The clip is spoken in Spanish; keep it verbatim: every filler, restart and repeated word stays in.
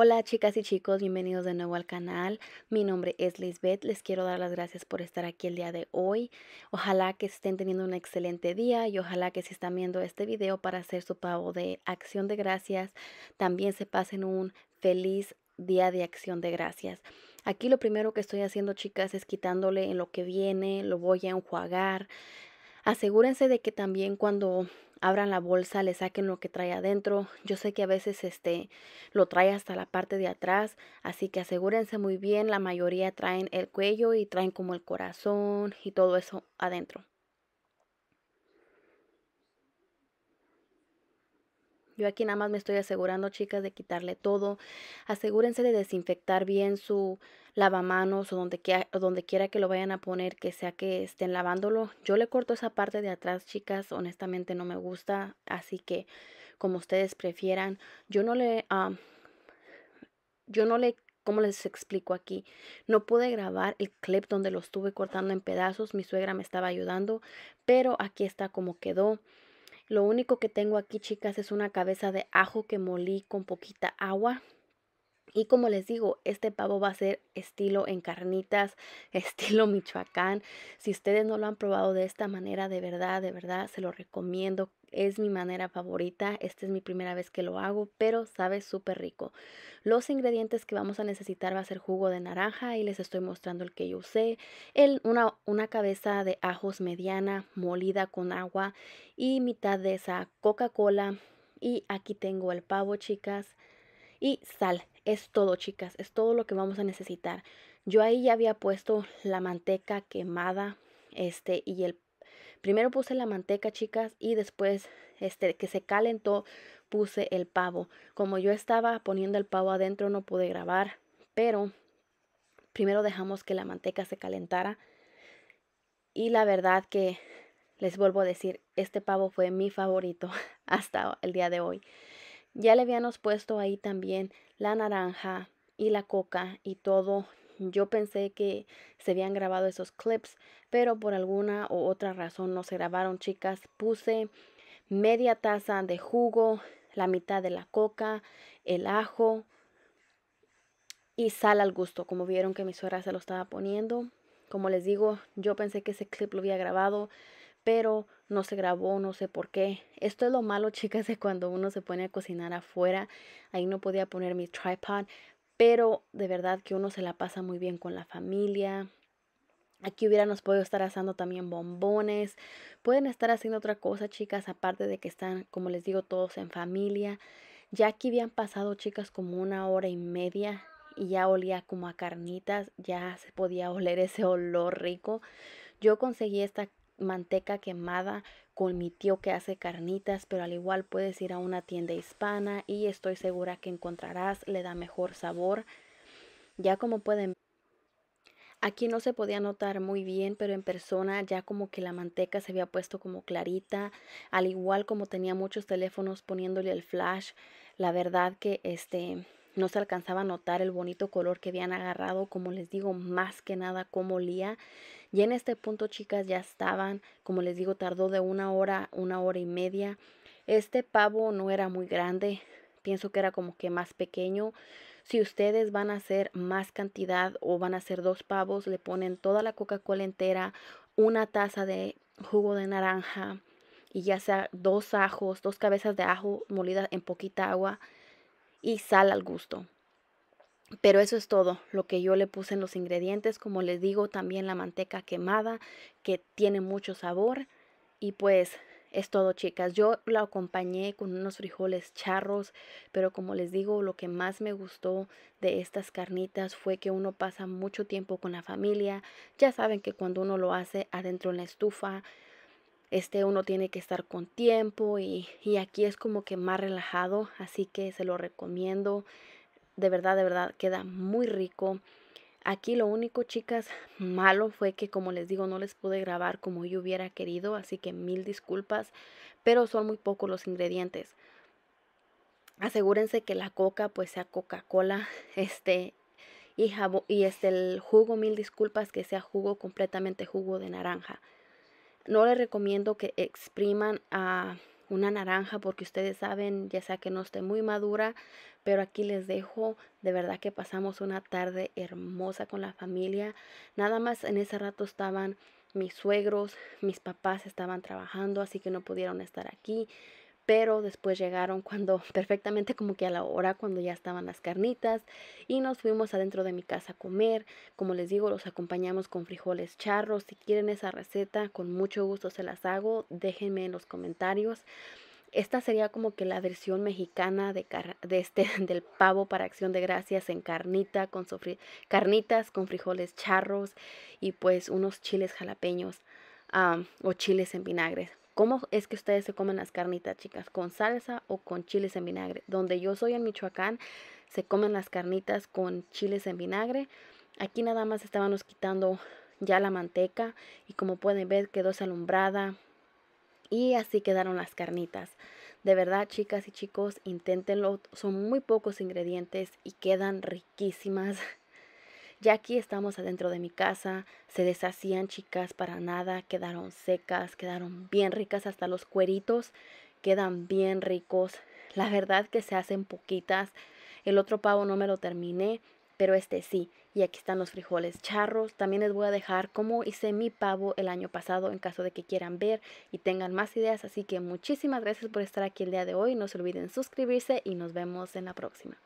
Hola chicas y chicos, bienvenidos de nuevo al canal. Mi nombre es Lisbeth, les quiero dar las gracias por estar aquí el día de hoy. Ojalá que estén teniendo un excelente día y ojalá que si están viendo este video para hacer su pago de Acción de Gracias, también se pasen un feliz Día de Acción de Gracias. Aquí lo primero que estoy haciendo, chicas, es quitándole en lo que viene, lo voy a enjuagar. Asegúrense de que también cuando abran la bolsa, le saquen lo que trae adentro. Yo sé que a veces este lo trae hasta la parte de atrás, así que asegúrense muy bien. La mayoría traen el cuello y traen como el corazón y todo eso adentro. Yo aquí nada más me estoy asegurando, chicas, de quitarle todo. Asegúrense de desinfectar bien su lavamanos o donde quiera, o donde quiera que lo vayan a poner, que sea que estén lavándolo. Yo le corto esa parte de atrás, chicas. Honestamente no me gusta, así que como ustedes prefieran. Yo no le, um, yo no le, ¿cómo les explico aquí? No pude grabar el clip donde lo estuve cortando en pedazos. Mi suegra me estaba ayudando, pero aquí está como quedó. Lo único que tengo aquí, chicas, es una cabeza de ajo que molí con poquita agua. Y como les digo, este pavo va a ser estilo en carnitas, estilo Michoacán. Si ustedes no lo han probado de esta manera, de verdad, de verdad, se lo recomiendo. Es mi manera favorita. Esta es mi primera vez que lo hago, pero sabe súper rico. Los ingredientes que vamos a necesitar va a ser jugo de naranja, y les estoy mostrando el que yo usé. El, una, una cabeza de ajos mediana molida con agua y mitad de esa Coca-Cola. Y aquí tengo el pavo, chicas, y sal. Es todo, chicas, es todo lo que vamos a necesitar. Yo ahí ya había puesto la manteca quemada, este, y el primero puse la manteca, chicas, y después este que se calentó puse el pavo. Como yo estaba poniendo el pavo adentro no pude grabar, pero primero dejamos que la manteca se calentara. Y la verdad que les vuelvo a decir, este pavo fue mi favorito hasta el día de hoy. Ya le habíamos puesto ahí también la naranja y la coca y todo. Yo pensé que se habían grabado esos clips, pero por alguna u otra razón no se grabaron, chicas. Puse media taza de jugo, la mitad de la coca, el ajo y sal al gusto, como vieron que mi suegra se lo estaba poniendo. Como les digo, yo pensé que ese clip lo había grabado, pero no se grabó, no sé por qué. Esto es lo malo, chicas, de cuando uno se pone a cocinar afuera. Ahí no podía poner mi tripod, pero de verdad que uno se la pasa muy bien con la familia. Aquí hubiéramos podido estar asando también bombones. Pueden estar haciendo otra cosa, chicas, aparte de que están, como les digo, todos en familia. Ya aquí habían pasado, chicas, como una hora y media y ya olía como a carnitas. Ya se podía oler ese olor rico. Yo conseguí esta manteca quemada con mi tío que hace carnitas, pero al igual puedes ir a una tienda hispana y estoy segura que encontrarás, le da mejor sabor. Ya como pueden, aquí no se podía notar muy bien, pero en persona ya como que la manteca se había puesto como clarita, al igual como tenía muchos teléfonos poniéndole el flash, la verdad que este no se alcanzaba a notar el bonito color que habían agarrado. Como les digo, más que nada cómo olía. Y en este punto, chicas, ya estaban, como les digo, tardó de una hora, una hora y media. Este pavo no era muy grande, pienso que era como que más pequeño. Si ustedes van a hacer más cantidad o van a hacer dos pavos, le ponen toda la Coca-Cola entera, una taza de jugo de naranja y ya sea dos ajos, dos cabezas de ajo molidas en poquita agua y sal al gusto. Pero eso es todo lo que yo le puse en los ingredientes. Como les digo, también la manteca quemada que tiene mucho sabor. Y pues es todo, chicas. Yo la acompañé con unos frijoles charros, pero como les digo, lo que más me gustó de estas carnitas fue que uno pasa mucho tiempo con la familia. Ya saben que cuando uno lo hace adentro en la estufa, Este uno tiene que estar con tiempo y, y aquí es como que más relajado, así que se lo recomiendo. De verdad, de verdad, queda muy rico. Aquí lo único, chicas, malo fue que, como les digo, no les pude grabar como yo hubiera querido, así que mil disculpas, pero son muy pocos los ingredientes. Asegúrense que la coca pues sea Coca-Cola, este, y, jabo, y este, el jugo, mil disculpas, que sea jugo, completamente jugo de naranja. No les recomiendo que expriman uh, una naranja, porque ustedes saben, ya sea que no esté muy madura, pero aquí les dejo, de verdad que pasamos una tarde hermosa con la familia. Nada más en ese rato estaban mis suegros, mis papás estaban trabajando, así que no pudieron estar aquí, pero después llegaron cuando perfectamente como que a la hora cuando ya estaban las carnitas y nos fuimos adentro de mi casa a comer. Como les digo, los acompañamos con frijoles charros. Si quieren esa receta, con mucho gusto se las hago, déjenme en los comentarios. Esta sería como que la versión mexicana de, de este, del pavo para Acción de Gracias en carnita, con carnitas, con frijoles charros y pues unos chiles jalapeños um, o chiles en vinagre. ¿Cómo es que ustedes se comen las carnitas, chicas? ¿Con salsa o con chiles en vinagre? Donde yo soy en Michoacán, se comen las carnitas con chiles en vinagre. Aquí nada más estábamos quitando ya la manteca y como pueden ver quedó salumbrada. Y así quedaron las carnitas. De verdad, chicas y chicos, inténtenlo. Son muy pocos ingredientes y quedan riquísimas. Ya aquí estamos adentro de mi casa. Se deshacían, chicas, para nada. Quedaron secas, quedaron bien ricas. Hasta los cueritos quedan bien ricos. La verdad que se hacen poquitas. El otro pavo no me lo terminé, pero este sí. Y aquí están los frijoles charros. También les voy a dejar cómo hice mi pavo el año pasado en caso de que quieran ver y tengan más ideas. Así que muchísimas gracias por estar aquí el día de hoy. No se olviden suscribirse y nos vemos en la próxima.